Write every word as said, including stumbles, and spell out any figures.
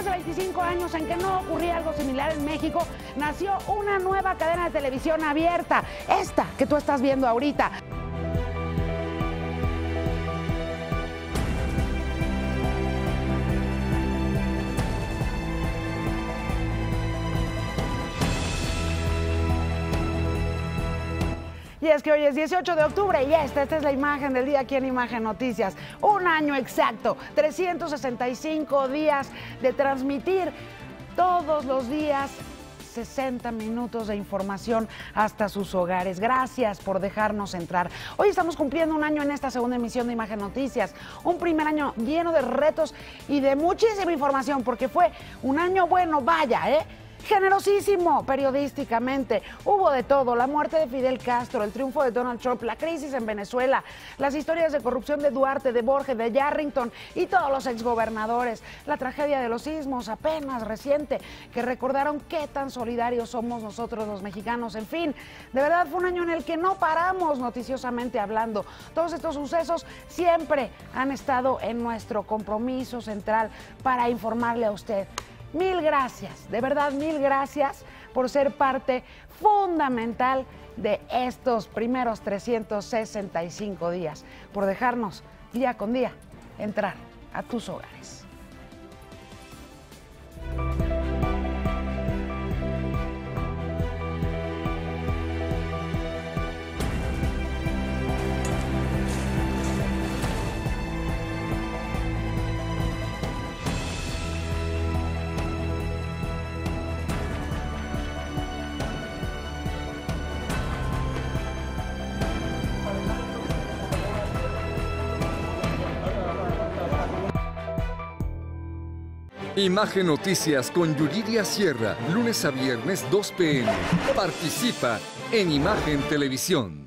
hace veinticinco años en que no ocurría algo similar en México, nació una nueva cadena de televisión abierta, esta que tú estás viendo ahorita. Y es que hoy es dieciocho de octubre y esta, esta es la imagen del día aquí en Imagen Noticias. Un año exacto, trescientos sesenta y cinco días de transmitir todos los días sesenta minutos de información hasta sus hogares. Gracias por dejarnos entrar. Hoy estamos cumpliendo un año en esta segunda emisión de Imagen Noticias. Un primer año lleno de retos y de muchísima información porque fue un año bueno, vaya, ¿eh? Generosísimo periodísticamente, hubo de todo, la muerte de Fidel Castro, el triunfo de Donald Trump, la crisis en Venezuela, las historias de corrupción de Duarte, de Borges, de Yarrington y todos los exgobernadores, la tragedia de los sismos apenas reciente que recordaron qué tan solidarios somos nosotros los mexicanos. En fin, de verdad fue un año en el que no paramos noticiosamente hablando. Todos estos sucesos siempre han estado en nuestro compromiso central para informarle a usted. Mil gracias, de verdad, mil gracias por ser parte fundamental de estos primeros trescientos sesenta y cinco días, por dejarnos día con día entrar a tus hogares. Imagen Noticias con Yuriria Sierra, lunes a viernes dos p m Participa en Imagen Televisión.